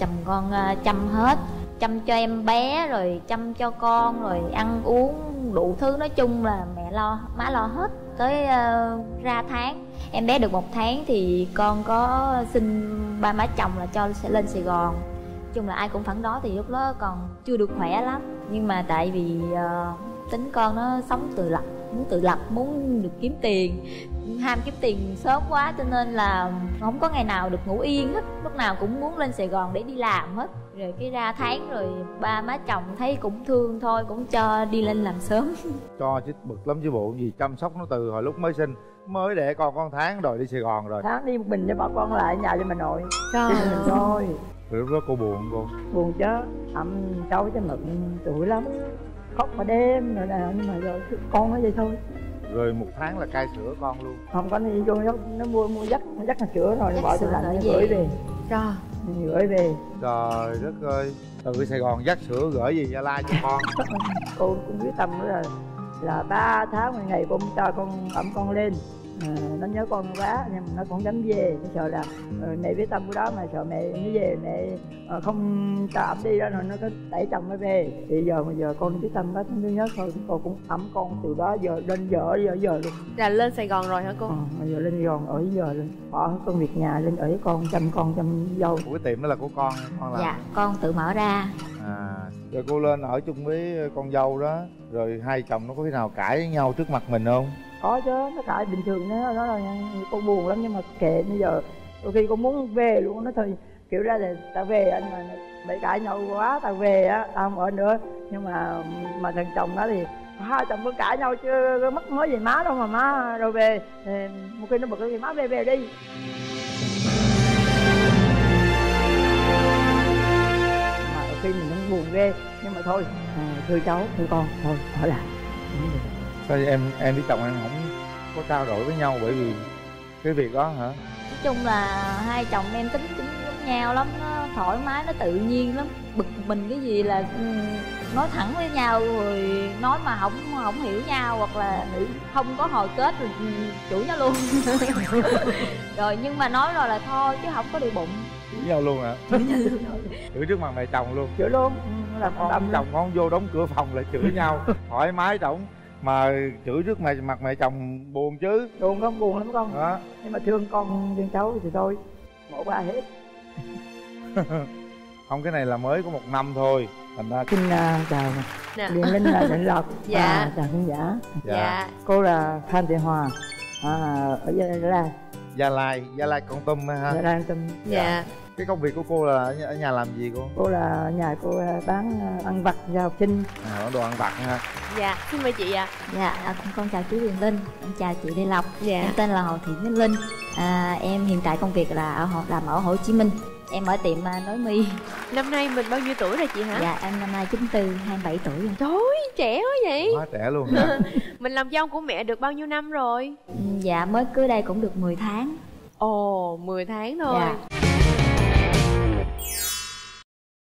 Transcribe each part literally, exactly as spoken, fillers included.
Chồng con chăm hết, chăm cho em bé, rồi chăm cho con, rồi ăn uống đủ thứ. Nói chung là mẹ lo, má lo hết. Tới uh, ra tháng, em bé được một tháng thì con có xin ba má chồng là cho sẽ lên Sài Gòn. Nói chung là ai cũng phản đối, thì lúc đó còn chưa được khỏe lắm. Nhưng mà tại vì uh, tính con nó sống tự lập, muốn tự lập, muốn được kiếm tiền, ham kiếm tiền sớm quá cho nên là không có ngày nào được ngủ yên hết, lúc nào cũng muốn lên Sài Gòn để đi làm hết. Rồi cái ra tháng rồi ba má chồng thấy cũng thương thôi, cũng cho đi lên làm sớm. Cho chứ bực lắm chứ bộ, vì chăm sóc nó từ hồi lúc mới sinh, mới để con con tháng rồi đi Sài Gòn rồi. Tháng đi một mình cho bỏ con lại nhà cho bà nội. Trời ơi. Lúc đó cô buồn cô? Buồn chứ, ẩm cháu cho mực tuổi lắm, khóc mà đêm rồi nè, nhưng mà rồi con nó vậy thôi. Rồi một tháng là cai sữa con luôn. Không có gì vô, nó mua mua dắt, dắt là sữa rồi, bỏ sữa lạnh gửi về. Cho gửi về. Trời đất ơi, từ Sài Gòn dắt sữa gửi về Gia Lai cho con. Cô cũng quyết tâm nữa là là ba tháng một ngày con cho con ẩm con lên. À, nó nhớ con quá nhưng mà nó cũng dám về, nó sợ là ừ, mẹ biết tâm của đó mà sợ mẹ nó về mẹ à, không cho ẩm đi đó rồi nó có đẩy chồng nó về. Thì giờ mà giờ con biết tâm đó, nó nhớ thôi con cũng ẩm con từ đó giờ lên giờ giờ giờ luôn. Là lên Sài Gòn rồi hả cô? À, giờ lên Sài Gòn ở giờ luôn, bỏ công việc nhà lên ở với con, chăm con chăm dâu. Ủa, cái tiệm đó là của con con làm? Dạ, con tự mở ra. À, rồi cô lên ở chung với con dâu đó, rồi hai chồng nó có khi nào cãi với nhau trước mặt mình không? Có chứ, nó cãi bình thường, nó nói là con buồn lắm nhưng mà kệ, bây giờ đôi khi con muốn về luôn, nó thôi kiểu ra là tao về anh mà mày cãi nhau quá tao về á, tao không ở nữa. Nhưng mà mà thằng chồng đó thì hai chồng vẫn cãi nhau chứ mất nói gì má đâu mà má đâu về. Thì một khi nó bực thì má về về đi. Mà đôi khi mình cũng buồn ghê nhưng mà thôi, à, thưa cháu thưa con thôi ở lại. Sao em em với chồng em không có trao đổi với nhau bởi vì cái việc đó hả? Nói chung là hai chồng em tính cũng giống nhau lắm, nó thoải mái, nó tự nhiên lắm. Bực mình cái gì là nói thẳng với nhau, rồi nói mà không không hiểu nhau hoặc là không có hồi kết rồi chửi nhau luôn. Rồi nhưng mà nói rồi là thôi chứ không có đi bụng. Chửi nhau luôn hả? Chửi nhau luôn. Chửi trước mặt mẹ chồng luôn? Chửi luôn. Là con chồng con vô đóng cửa phòng lại chửi nhau thoải mái chồng. Mà chửi trước mẹ, mặt mẹ chồng buồn chứ? Buồn không, buồn lắm con đó. Nhưng mà thương con, thương cháu thì thôi, bỏ qua hết. Không, cái này là mới có một năm thôi. Thành ra xin uh, chào Quyền Linh là Lê Lộc. Dạ à, chào khán giả. Dạ. Cô là Phan Thị Hòa à, ở Gia Lai. Gia Lai, Gia Lai Con Tum ha? Gia Lai Con Tum. Dạ, dạ. Cái công việc của cô là ở nhà làm gì cô? Cô là nhà cô bán ăn vặt cho học sinh. À, đồ ăn vặt ha. Dạ, xin mời chị ạ. À. Dạ, con chào chú Quyền Linh, em chào chị Lê Lộc. Dạ. Em tên là Hồ Thị Minh Linh. À, em hiện tại công việc là ở làm ở Hồ Chí Minh. Em ở tiệm nối mi. Năm nay mình bao nhiêu tuổi rồi chị hả? Dạ, em năm nay chín tư, hai mươi bảy tuổi rồi. Trời ơi, trẻ quá vậy. Quá trẻ luôn hả? Mình làm dâu của mẹ được bao nhiêu năm rồi? Dạ, mới cưới đây cũng được mười tháng. Ồ, mười tháng thôi. Dạ.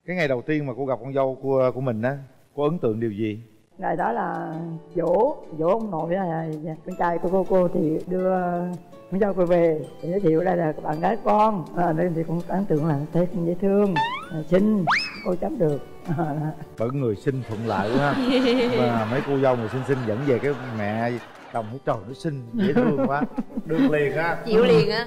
Cái ngày đầu tiên mà cô gặp con dâu của của mình á, cô ấn tượng điều gì? Ngày đó là dỗ dỗ ông nội là con trai của cô, cô thì đưa con dâu cô về thì giới thiệu đây là bạn gái con à, nên thì cũng ấn tượng là thấy dễ thương, à, xinh, cô chấp được. Bởi người xinh thuận lợi quá. Và mấy cô dâu người xinh xinh dẫn về cái mẹ chồng thấy trời nó xinh dễ thương quá, được liền á, chịu liền á.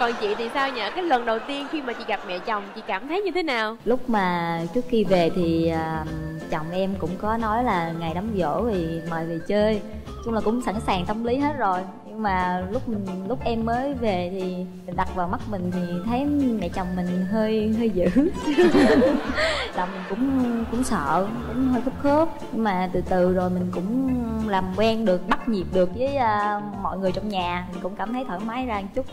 Còn chị thì sao nhỉ? Cái lần đầu tiên khi mà chị gặp mẹ chồng chị cảm thấy như thế nào? Lúc mà trước khi về thì uh, chồng em cũng có nói là ngày đám giỗ thì mời về chơi, chung là cũng sẵn sàng tâm lý hết rồi. Nhưng mà lúc mình lúc em mới về thì đặt vào mắt mình thì thấy mẹ chồng mình hơi hơi dữ. Là mình cũng cũng sợ, cũng hơi khớp khớp. Nhưng mà từ từ rồi mình cũng làm quen được, bắt nhịp được với uh, mọi người trong nhà, mình cũng cảm thấy thoải mái ra một chút.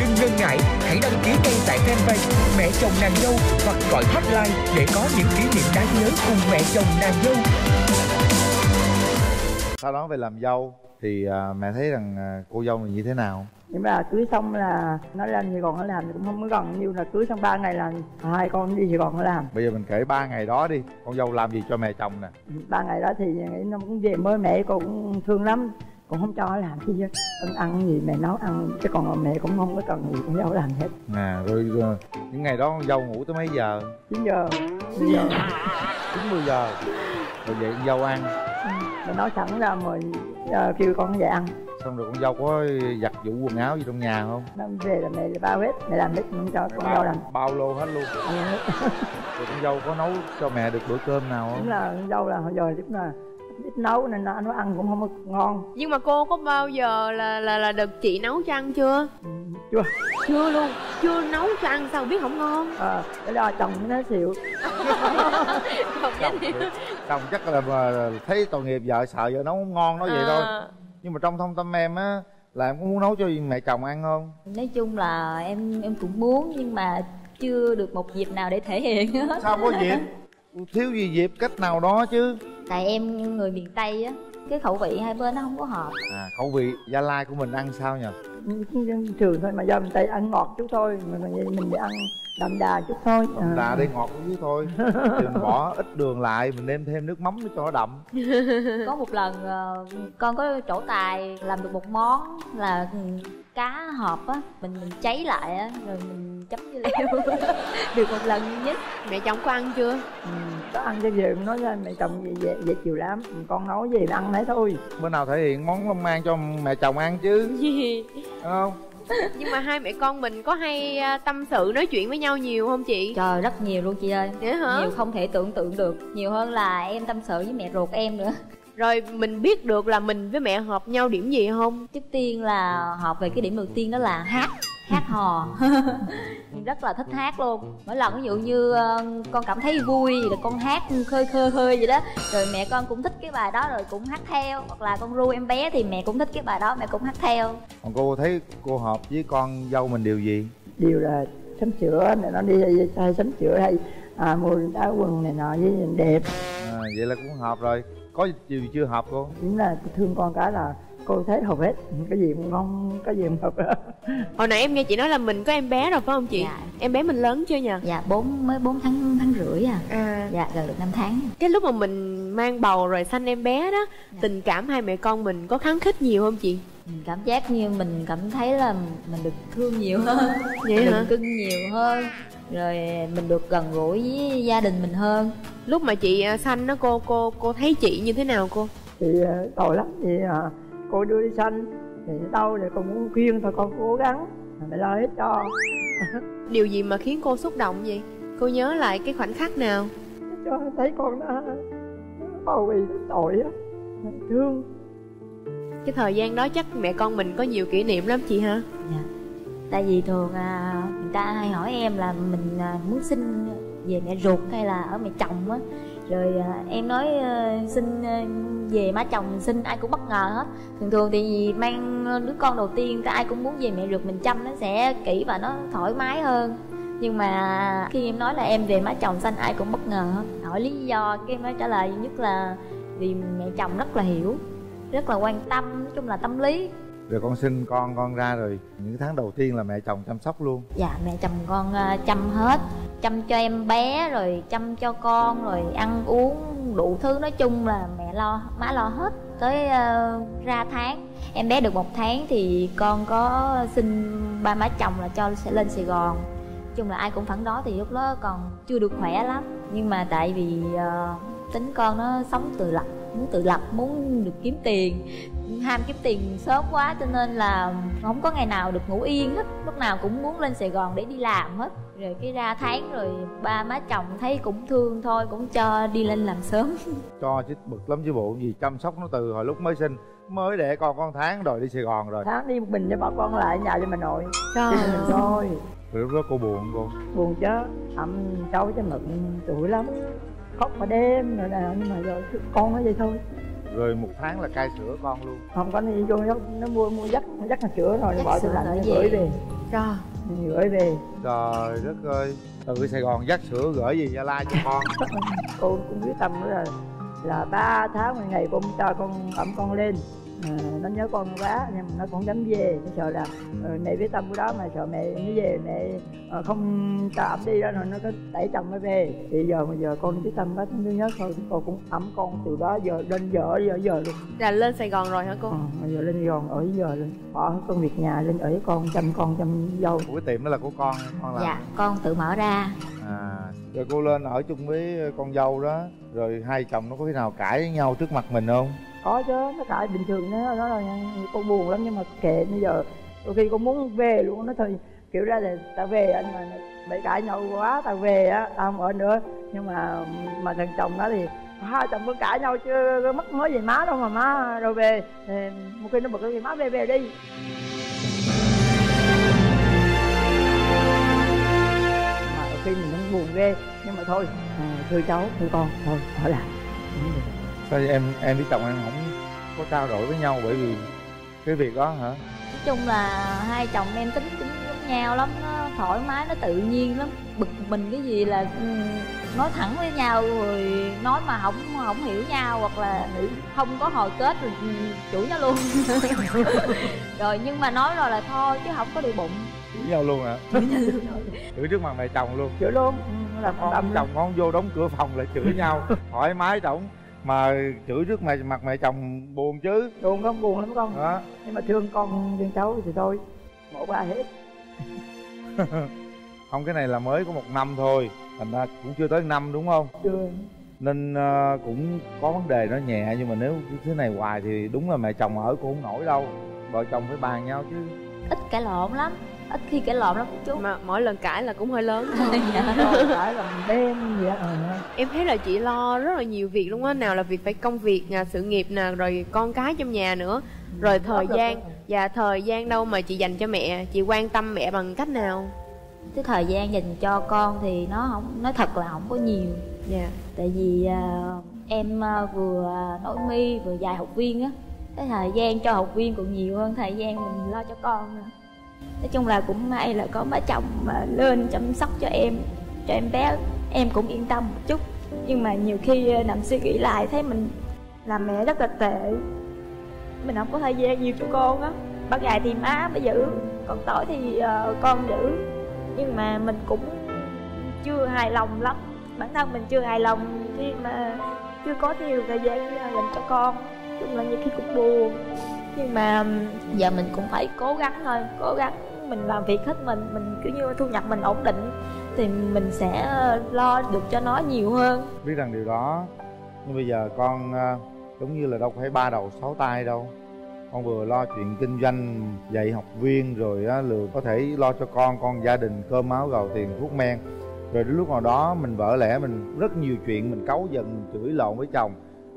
Đừng ngần ngại, hãy đăng ký ngay tại fanpage Mẹ Chồng Nàng Dâu hoặc gọi hotline để có những kỷ niệm đáng nhớ cùng Mẹ Chồng Nàng Dâu. Sau đó về làm dâu thì uh, mẹ thấy rằng uh, cô dâu mình như thế nào? Nhưng mà cưới xong là nó làm gì còn nó làm, cũng không có gần nhiều, là cưới xong ba ngày là hai con đi gì còn nó làm. Bây giờ mình kể ba ngày đó đi, con dâu làm gì cho mẹ chồng nè? Ba ngày đó thì nó cũng về mới, mẹ cô cũng thương lắm. cũng không cho làm gì hết. Con ăn gì mẹ nấu ăn, chứ còn mẹ cũng không có cần gì con dâu làm hết. À rồi, rồi những ngày đó con dâu ngủ tới mấy giờ? Chín giờ. Chín giờ. Chín mười giờ. Rồi vậy con dâu ăn. Ừ, mẹ nói sẵn ra rồi kêu con về ăn. Xong rồi con dâu có giặt giũ quần áo gì trong nhà không? Nó về là mẹ bao hết, mẹ làm hết cho mẹ con bao, dâu làm. Bao lô hết luôn. Rồi con dâu có nấu cho mẹ được bữa cơm nào không? Đúng là con dâu là hồi giờ lúc nào ít nấu nên nó ăn cũng không có ngon. Nhưng mà cô có bao giờ là là là được chị nấu cho ăn chưa? Ừ, chưa. Chưa luôn, chưa nấu cho ăn sao biết không ngon? Ờ, à, lo chồng nó xịu. Chồng, chồng chắc là thấy tội nghiệp vợ, sợ vợ nấu không ngon nói vậy à. Thôi. Nhưng mà trong thông tâm em á là em cũng muốn nấu cho mẹ chồng ăn không? Nói chung là em em cũng muốn nhưng mà chưa được một dịp nào để thể hiện hết. Sao có dịp? Thiếu gì dịp cách nào đó chứ. Tại em người miền Tây á, cái khẩu vị hai bên nó không có hợp. À, khẩu vị Gia Lai của mình ăn sao nhỉ? Thường thôi mà do miền Tây ăn ngọt chút thôi, mình mình để ăn đậm đà chút thôi. Đậm đà để ngọt chút thôi. Đừng bỏ ít đường lại, mình đem thêm nước mắm để cho nó đậm. Có một lần con có trổ tài làm được một món là cá hộp á, mình mình cháy lại á, rồi mình chấm với leo. Được một lần duy nhất. Mẹ chồng có ăn chưa? Ừ, có ăn cho về, nói với mẹ chồng dễ, dễ, dễ chịu lắm, con nấu gì mà ăn nấy thôi. Bữa nào thể hiện món lông mang cho mẹ chồng ăn chứ. Gì? Không. Nhưng mà hai mẹ con mình có hay tâm sự nói chuyện với nhau nhiều không chị? Trời, rất nhiều luôn chị ơi. Vậy hả? Nhiều không thể tưởng tượng được. Nhiều hơn là em tâm sự với mẹ ruột em nữa. Rồi mình biết được là mình với mẹ hợp nhau điểm gì không? Trước tiên là hợp về cái điểm đầu tiên đó là hát. Hát hò. Rất là thích hát luôn. Mỗi lần ví dụ như con cảm thấy vui là con hát khơi khơi khơi vậy đó. Rồi mẹ con cũng thích cái bài đó rồi cũng hát theo. Hoặc là con ru em bé thì mẹ cũng thích cái bài đó, mẹ cũng hát theo. Còn cô thấy cô hợp với con dâu mình điều gì? Điều là sắm sửa, nó đi hay sắm sửa hay à, mua áo quần này nọ với đẹp à, vậy là cũng hợp rồi. Có điều gì chưa hợp cô? Đúng là thương con cái là cô thấy hợp hết, cái gì cũng ngon, cái gì cũng hợp hết. Hồi nãy em nghe chị nói là mình có em bé rồi phải không chị? Dạ. Em bé mình lớn chưa nhỉ? Dạ, bốn mới bốn tháng tháng rưỡi à. À. Dạ, gần được năm tháng. Cái lúc mà mình mang bầu rồi sanh em bé đó, dạ. Tình cảm hai mẹ con mình có kháng khích nhiều không chị? Cảm giác như mình cảm thấy là mình được thương nhiều hơn. Vậy hả? Được cưng nhiều hơn. Rồi mình được gần gũi với gia đình mình hơn. Lúc mà chị sanh đó cô cô cô thấy chị như thế nào cô? Chị tội lắm chị à. Cô đưa đi sanh thì đau rồi con muốn khuyên thôi, con cố gắng mẹ lo hết cho. Điều gì mà khiến cô xúc động vậy? Cô nhớ lại cái khoảnh khắc nào? Cho thấy con nó bầu bì tội á, thương. Cái thời gian đó chắc mẹ con mình có nhiều kỷ niệm lắm chị hả? Dạ. Tại vì thường à, người ta hay hỏi em là mình à, muốn xin về mẹ ruột hay là ở mẹ chồng á. Rồi à, em nói à, xin à, về má chồng mình xin ai cũng bất ngờ hết. Thường thường thì mang đứa con đầu tiên ai cũng muốn về mẹ ruột mình chăm nó sẽ kỹ và nó thoải mái hơn. Nhưng mà khi em nói là em về má chồng sanh ai cũng bất ngờ hết. Hỏi lý do cái em nói trả lời duy nhất là vì mẹ chồng rất là hiểu, rất là quan tâm, nói chung là tâm lý. Rồi con sinh con con ra rồi những tháng đầu tiên là mẹ chồng chăm sóc luôn. Dạ, mẹ chồng con chăm hết, chăm cho em bé rồi chăm cho con rồi ăn uống đủ thứ, nói chung là mẹ lo, má lo hết. Tới uh, ra tháng em bé được một tháng thì con có xin ba má chồng là cho sẽ lên Sài Gòn. Nói chung là ai cũng phản đối thì lúc đó còn chưa được khỏe lắm, nhưng mà tại vì uh, tính con nó sống tự lập, muốn tự lập, muốn được kiếm tiền, ham kiếm tiền sớm quá cho nên là không có ngày nào được ngủ yên hết, lúc nào cũng muốn lên Sài Gòn để đi làm hết. Rồi cái ra tháng rồi ba má chồng thấy cũng thương thôi, cũng cho đi lên làm sớm. Cho chứ bực lắm chứ bộ gì, chăm sóc nó từ hồi lúc mới sinh, mới để con con tháng rồi đi Sài Gòn rồi. Tháng đi một mình để bỏ con lại nhà cho bà nội. Trời ơi. Rồi lúc đó cô buồn không cô? Buồn chứ, ẩm cháu chứ mực tuổi lắm, khóc mà đêm rồi nào, nhưng mà rồi con nó vậy thôi. Rồi một tháng là cai sữa con luôn. Không có gì vô nó mua mua dắt dắt là sữa rồi dắt bỏ sữa lạnh nó gửi về. Trời, gửi về. Trời đất ơi, từ Sài Gòn dắt sữa gửi về Gia Lai cho con. Cô cũng quyết tâm nữa là là ba tháng ngày con cho con ẩm con lên à, nó nhớ con quá nhưng mà nó cũng dám về, nó sợ là ừ, mẹ biết tâm của đó mà sợ mẹ nó về mẹ à, không cho ẩm đi đó rồi nó có đẩy chồng nó về. Thì giờ mà giờ con biết tâm quá nó nhớ thôi, con cũng ẩm con từ đó giờ đến giờ giờ giờ luôn. Là lên Sài Gòn rồi hả cô? À, giờ lên Sài Gòn ở giờ lên bỏ công việc nhà lên ở con chăm con chăm dâu. Ủa, tiệm đó là của con con làm? Dạ con tự mở ra. À, rồi cô lên ở chung với con dâu đó, rồi hai chồng nó có khi nào cãi với nhau trước mặt mình không? Có chứ, nó cãi bình thường, nó nói là con buồn lắm nhưng mà kệ, bây giờ đôi khi con muốn về luôn, nó thôi kiểu ra là tao về anh mà mày cãi nhau quá tao về á, tao không ở nữa. Nhưng mà mà thằng chồng đó thì hai chồng cứ cãi nhau chứ mất nói gì má đâu mà má rồi về, thì một khi nó bực thì má về về đi. Khi mình cũng buồn ghê nhưng mà thôi à, thưa cháu thưa con thôi ở lại. Sao em em với chồng em không có trao đổi với nhau bởi vì cái việc đó hả? Nói chung là hai chồng em tính cũng giống nhau lắm, nó thoải mái, nó tự nhiên lắm, bực mình cái gì là nói thẳng với nhau, rồi nói mà không không hiểu nhau hoặc là không có hồi kết rồi chửi nó luôn. Rồi nhưng mà nói rồi là thôi chứ không có đi bụng. Chửi nhau luôn hả? Chửi nhau luôn. Chửi trước mặt mẹ chồng luôn? Chửi luôn. Ừ, là con ông chồng con vô đóng cửa phòng là chửi nhau thoải mái đổng, mà chửi trước mẹ mặt mẹ chồng buồn chứ? Buồn không, buồn lắm con đó. Nhưng mà thương con thương cháu thì thôi bỏ qua hết. Không, cái này là mới có một năm thôi, thành ra cũng chưa tới năm đúng không? Chưa. Nên uh, cũng có vấn đề nó nhẹ, nhưng mà nếu thế này hoài thì đúng là mẹ chồng ở cũng không nổi đâu, vợ chồng phải bàn nhau chứ. Ít cãi lộn lắm, ít khi cãi lộn lắm chú. Mà mỗi lần cãi là cũng hơi lớn thôi. Cãi là đêm vậy đó. Em thấy là chị lo rất là nhiều việc luôn á, nào là việc phải công việc, sự nghiệp nè, rồi con cái trong nhà nữa. Rồi thời gian, và thời gian đâu mà chị dành cho mẹ, chị quan tâm mẹ bằng cách nào? Cái thời gian dành cho con thì nó không, nói thật là không có nhiều. Dạ. Yeah. Tại vì uh, em uh, vừa nổi mi vừa dạy học viên á, cái thời gian cho học viên còn nhiều hơn thời gian mình lo cho con nữa. Nói chung là cũng may là có má chồng mà lên chăm sóc cho em, cho em bé, em cũng yên tâm một chút. Nhưng mà nhiều khi nằm suy nghĩ lại thấy mình làm mẹ rất là tệ, mình không có thời gian nhiều cho con á. Ban ngày thì má mới giữ, còn tối thì uh, con giữ. Nhưng mà mình cũng chưa hài lòng lắm, bản thân mình chưa hài lòng khi mà chưa có nhiều thời gian dành cho con. Chung là nhiều khi cũng buồn, nhưng mà giờ mình cũng phải cố gắng thôi, cố gắng mình làm việc hết mình, mình kiểu như thu nhập mình ổn định thì mình sẽ lo được cho nó nhiều hơn. Biết rằng điều đó, nhưng bây giờ con giống như là đâu phải ba đầu sáu tay đâu. Con vừa lo chuyện kinh doanh, dạy học viên, rồi á, lừa có thể lo cho con, con gia đình, cơm áo gạo tiền, thuốc men. Rồi đến lúc nào đó mình vỡ lẽ, mình rất nhiều chuyện, mình cáu giận, mình chửi lộn với chồng.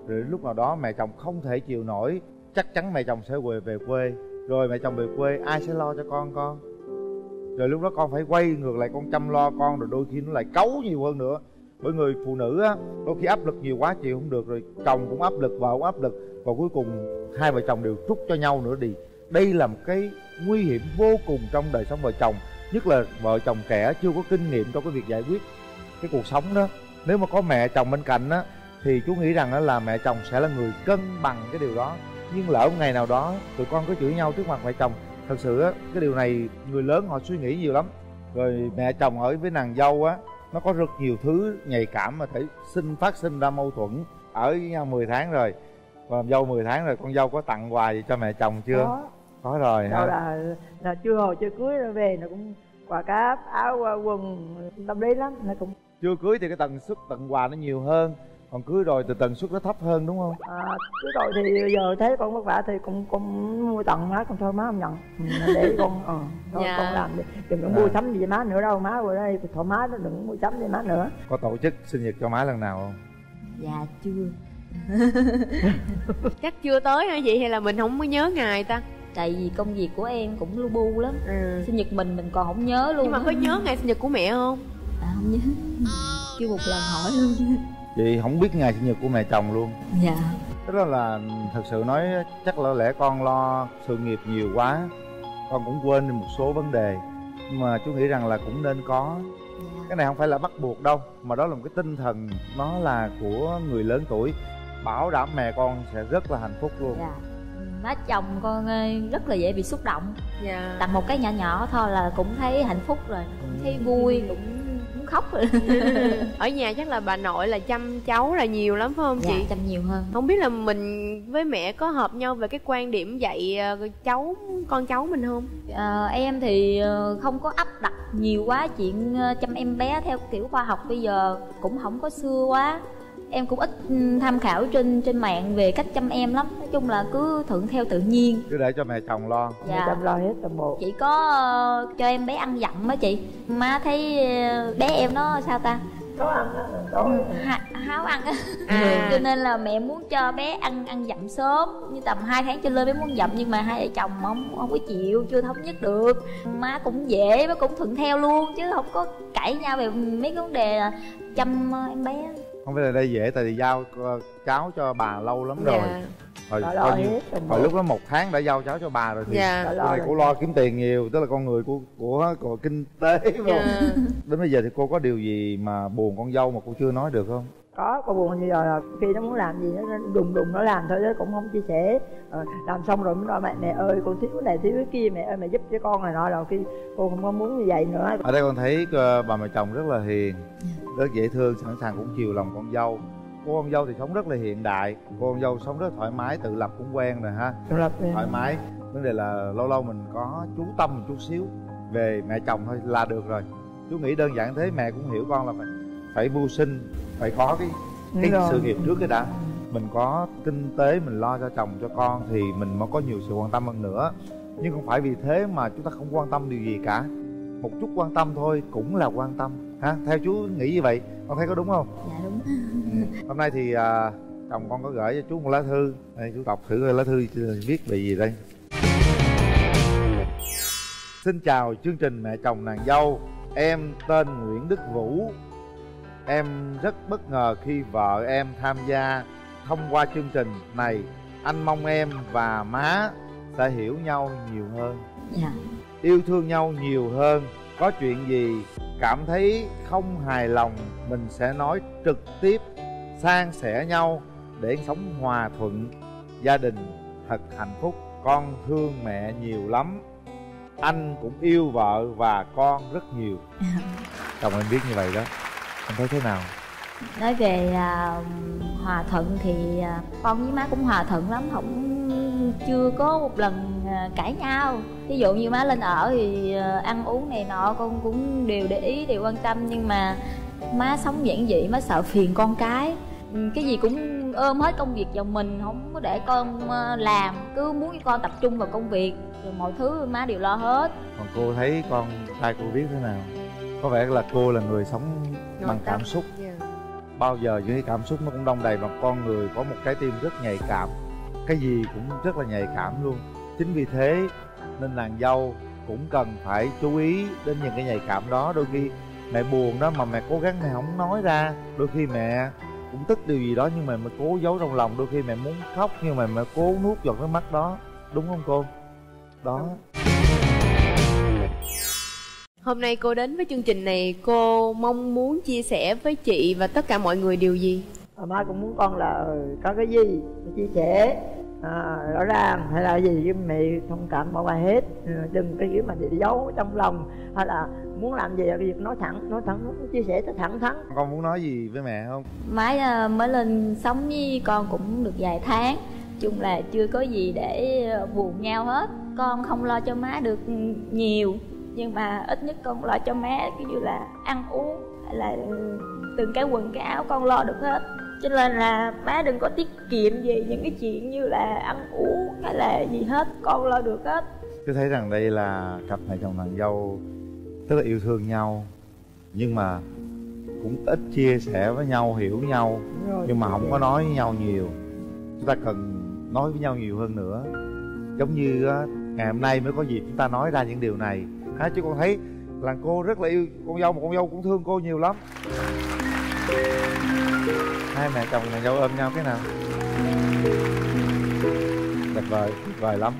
Rồi đến lúc nào đó mẹ chồng không thể chịu nổi, chắc chắn mẹ chồng sẽ về về quê. Rồi mẹ chồng về quê, ai sẽ lo cho con con? Rồi lúc đó con phải quay ngược lại, con chăm lo con, rồi đôi khi nó lại cáu nhiều hơn nữa. Bởi người phụ nữ á, đôi khi áp lực nhiều quá chịu không được, rồi chồng cũng áp lực, vợ cũng áp lực, và cuối cùng hai vợ chồng đều trút cho nhau nữa. Thì đây là một cái nguy hiểm vô cùng trong đời sống vợ chồng, nhất là vợ chồng trẻ chưa có kinh nghiệm trong cái việc giải quyết cái cuộc sống đó. Nếu mà có mẹ chồng bên cạnh á thì chú nghĩ rằng á là mẹ chồng sẽ là người cân bằng cái điều đó. Nhưng lỡ một ngày nào đó tụi con cứ chửi nhau trước mặt mẹ chồng, thật sự á, cái điều này người lớn họ suy nghĩ nhiều lắm. Rồi mẹ chồng ở với nàng dâu á, nó có rất nhiều thứ nhạy cảm mà thể sinh phát sinh ra mâu thuẫn. Ở với nhau mười tháng rồi, con dâu mười tháng rồi, con dâu có tặng quà gì cho mẹ chồng chưa? Có, có rồi hả? Là, là chưa hồi chưa cưới nó về nó cũng quà cáp, áo quần, tâm lý lắm nó cũng. Chưa cưới thì cái tần suất tặng quà nó nhiều hơn, còn cưới rồi thì tần suất nó thấp hơn đúng không? À, cưới rồi thì giờ thấy con vất vả thì con con mua tặng má, con thôi má không nhận, để con ờ thôi dạ. Con làm đi, đừng có mua sắm gì với má nữa đâu, má qua đây thoải mái nó đừng mua sắm với má nữa. Có tổ chức sinh nhật cho má lần nào không? Dạ chưa. Chắc chưa tới hả vậy, hay là mình không có nhớ ngày ta? Tại vì công việc của em cũng lu bu lắm. Ừ. Sinh nhật mình mình còn không nhớ luôn. Nhưng mà có nhớ ngày sinh nhật của mẹ không? À không nhớ. Kêu một lần hỏi luôn. Chị không biết ngày sinh nhật của mẹ chồng luôn? Dạ. Tức là, là thật sự nói chắc là lẽ con lo sự nghiệp nhiều quá, con cũng quên một số vấn đề. Nhưng mà chú nghĩ rằng là cũng nên có. Dạ. Cái này không phải là bắt buộc đâu, mà đó là một cái tinh thần, nó là của người lớn tuổi. Bảo đảm mẹ con sẽ rất là hạnh phúc luôn. Dạ. má chồng con rất là dễ bị xúc động. Dạ. Tặng một cái nhỏ nhỏ thôi là cũng thấy hạnh phúc rồi, cũng thấy vui, cũng muốn khóc rồi. Ở nhà chắc là bà nội là chăm cháu là nhiều lắm phải không dạ, chị? Chăm nhiều hơn. Không biết là mình với mẹ có hợp nhau về cái quan điểm dạy cháu, con cháu mình không? À, em thì không có áp đặt nhiều quá chuyện chăm em bé theo kiểu khoa học bây giờ, cũng không có xưa quá. Em cũng ít tham khảo trên trên mạng về cách chăm em lắm. Nói chung là cứ thuận theo tự nhiên, cứ để cho mẹ chồng lo. Dạ, chăm lo hết toàn bộ. Chị có uh, cho em bé ăn dặm á chị? Má thấy uh, bé em nó sao ta? Có ăn đó, háo ăn á. À. Cho nên là mẹ muốn cho bé ăn ăn dặm sớm, như tầm hai tháng cho lên bé muốn dặm, nhưng mà hai vợ chồng không không có chịu, chưa thống nhất được. Má cũng dễ, má cũng thuận theo luôn chứ không có cãi nhau về mấy cái vấn đề là chăm em bé. Không phải là đây dễ, tại vì giao cháu cho bà lâu lắm rồi. Dạ. Rồi, coi như, hồi lúc đó một tháng đã giao cháu cho bà rồi thì dạ, cô này cô lo kiếm tiền nhiều, tức là con người của của, của kinh tế luôn. Dạ. Đến bây giờ thì cô có điều gì mà buồn con dâu mà cô chưa nói được không? Có, cô buồn như giờ là khi nó muốn làm gì nó đùng đùng nó làm thôi, chứ cũng không chia sẻ. Ờ, làm xong rồi mới nói mẹ, mẹ ơi con thiếu cái này thiếu cái kia, mẹ ơi mẹ giúp cho con này nọ, rồi khi cô không có muốn như vậy nữa. Ở đây con thấy bà mẹ chồng rất là hiền, rất dễ thương, sẵn sàng cũng chiều lòng con dâu. Cô con dâu thì sống rất là hiện đại, cô con dâu sống rất thoải mái, tự lập cũng quen rồi ha. Tự lập thoải mái, vấn đề là lâu lâu mình có chú tâm một chút xíu về mẹ chồng thôi là được rồi. Chú nghĩ đơn giản thế mẹ cũng hiểu con là phải phải mưu sinh, phải có cái, cái sự nghiệp trước cái đã. Mình có kinh tế mình lo cho chồng cho con thì mình mới có nhiều sự quan tâm hơn nữa. Nhưng không phải vì thế mà chúng ta không quan tâm điều gì cả. Một chút quan tâm thôi cũng là quan tâm. Ha, theo chú nghĩ như vậy, con thấy có đúng không? Dạ đúng. Ừ. Hôm nay thì à, chồng con có gửi cho chú một lá thư. Đây, chú đọc thử lá thư viết về gì đây. Xin chào chương trình Mẹ chồng nàng dâu. Em tên Nguyễn Đức Vũ. Em rất bất ngờ khi vợ em tham gia. Thông qua chương trình này, anh mong em và má sẽ hiểu nhau nhiều hơn. Dạ. Yêu thương nhau nhiều hơn. Có chuyện gì cảm thấy không hài lòng mình sẽ nói trực tiếp, san sẻ nhau để sống hòa thuận, gia đình thật hạnh phúc. Con thương mẹ nhiều lắm, anh cũng yêu vợ và con rất nhiều. Chồng em biết như vậy đó, em thấy thế nào? Nói về uh, hòa thuận thì uh, con với má cũng hòa thuận lắm, không chưa có một lần cãi nhau. Ví dụ như má lên ở thì ăn uống này nọ con cũng đều để ý, đều quan tâm, nhưng mà má sống giản dị, má sợ phiền con cái, cái gì cũng ôm hết công việc vào mình, không có để con làm, cứ muốn con tập trung vào công việc, rồi mọi thứ má đều lo hết. Còn cô thấy con trai cô biết thế nào? Có vẻ là cô là người sống bằng cảm xúc, bao giờ những cái cảm xúc nó cũng đông đầy, và con người có một trái tim rất nhạy cảm, cái gì cũng rất là nhạy cảm luôn. Chính vì thế nên nàng dâu cũng cần phải chú ý đến những cái nhạy cảm đó. Đôi khi mẹ buồn đó mà mẹ cố gắng mẹ không nói ra, đôi khi mẹ cũng tức điều gì đó nhưng mà mẹ cố giấu trong lòng, đôi khi mẹ muốn khóc nhưng mà mẹ cố nuốt giọt nước mắt đó, đúng không cô? Đó. Hôm nay cô đến với chương trình này, cô mong muốn chia sẻ với chị và tất cả mọi người điều gì? Má cũng muốn con là có cái gì chia sẻ à, rõ ràng, hay là gì với mẹ thông cảm bỏ qua hết, đừng cái kiểu mà để giấu trong lòng, hay là muốn làm gì là việc nói thẳng, nói thẳng, chia sẻ tới thẳng thắn. Con muốn nói gì với mẹ không? Má mới lên sống với con cũng được vài tháng, chung là chưa có gì để buồn nhau hết. Con không lo cho má được nhiều nhưng mà ít nhất con lo cho má kiểu như là ăn uống hay là từng cái quần cái áo con lo được hết. Cho nên là má đừng có tiết kiệm về những cái chuyện như là ăn uống hay là gì hết, con lo được hết. Tôi thấy rằng đây là cặp mẹ chồng nàng dâu, tức là yêu thương nhau nhưng mà cũng ít chia sẻ với nhau, hiểu nhau rồi, nhưng mà không có nói với nhau nhiều. Chúng ta cần nói với nhau nhiều hơn nữa. Giống như ngày hôm nay mới có dịp chúng ta nói ra những điều này à, chứ con thấy là cô rất là yêu con dâu mà con dâu cũng thương cô nhiều lắm. Hai mẹ chồng nàng dâu ôm nhau cái nào. Đẹp vời, tuyệt vời lắm.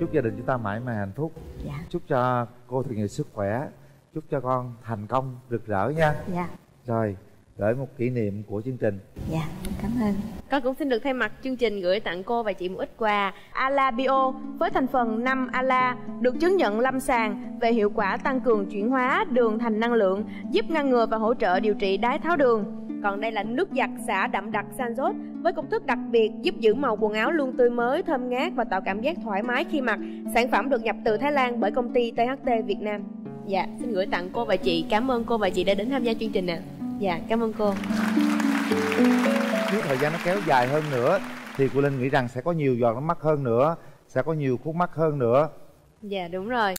Chúc gia đình chúng ta mãi mãi hạnh phúc. Dạ. Chúc cho cô thật nhiều sức khỏe, chúc cho con thành công rực rỡ nha. Dạ. Rồi, gửi một kỷ niệm của chương trình. Dạ, cảm ơn. Con cũng xin được thay mặt chương trình gửi tặng cô và chị một ít quà Ala Bio với thành phần năm Ala, được chứng nhận lâm sàng về hiệu quả tăng cường chuyển hóa đường thành năng lượng, giúp ngăn ngừa và hỗ trợ điều trị đái tháo đường. Còn đây là nước giặt xả đậm đặc Sanzot với công thức đặc biệt giúp giữ màu quần áo luôn tươi mới, thơm ngát và tạo cảm giác thoải mái khi mặc. Sản phẩm được nhập từ Thái Lan bởi công ty tê hát tê Việt Nam. Dạ, xin gửi tặng cô và chị. Cảm ơn cô và chị đã đến tham gia chương trình ạ. Dạ, cảm ơn cô. Nếu thời gian nó kéo dài hơn nữa thì cô Linh nghĩ rằng sẽ có nhiều giọt nước mắt hơn nữa, sẽ có nhiều khúc mắc hơn nữa. Dạ, đúng rồi.